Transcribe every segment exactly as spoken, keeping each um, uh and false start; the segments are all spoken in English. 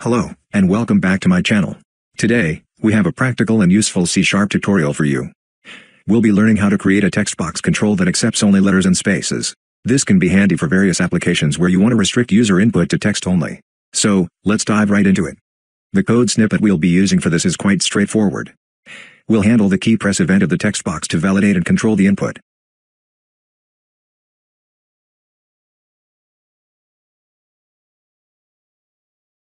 Hello, and welcome back to my channel. Today, we have a practical and useful C sharp tutorial for you. We'll be learning how to create a text box control that accepts only letters and spaces. This can be handy for various applications where you want to restrict user input to text only. So, let's dive right into it. The code snippet we'll be using for this is quite straightforward. We'll handle the key press event of the text box to validate and control the input.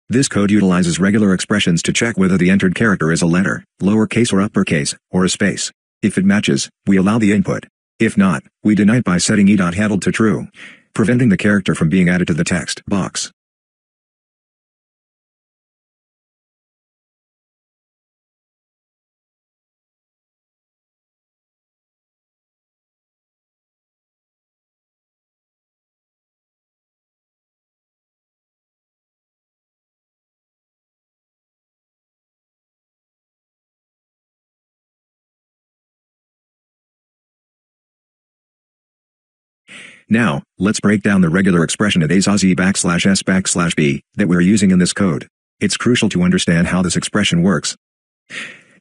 This code utilizes regular expressions to check whether the entered character is a letter, lowercase or uppercase, or a space. If it matches, we allow the input. If not, we deny it by setting e.handled to true, preventing the character from being added to the text box. Now, let's break down the regular expression at azazi backslash s backslash b that we're using in this code. It's crucial to understand how this expression works.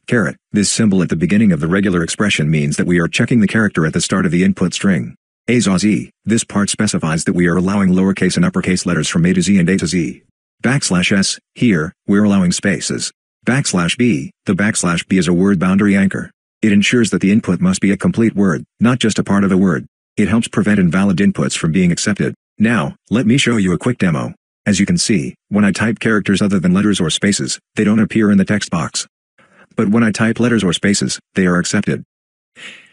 Caret, this symbol at the beginning of the regular expression means that we are checking the character at the start of the input string. Azazi, this part specifies that we are allowing lowercase and uppercase letters from A to Z and A to Z. Backslash s, here, we're allowing spaces. Backslash b, the backslash b is a word boundary anchor. It ensures that the input must be a complete word, not just a part of a word. It helps prevent invalid inputs from being accepted. Now, let me show you a quick demo. As you can see, when I type characters other than letters or spaces, they don't appear in the text box. But when I type letters or spaces, they are accepted.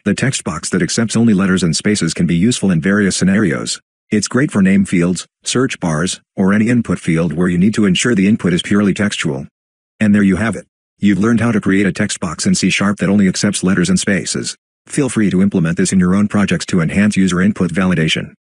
The text box that accepts only letters and spaces can be useful in various scenarios. It's great for name fields, search bars, or any input field where you need to ensure the input is purely textual. And there you have it. You've learned how to create a text box in C sharp that only accepts letters and spaces. Feel free to implement this in your own projects to enhance user input validation.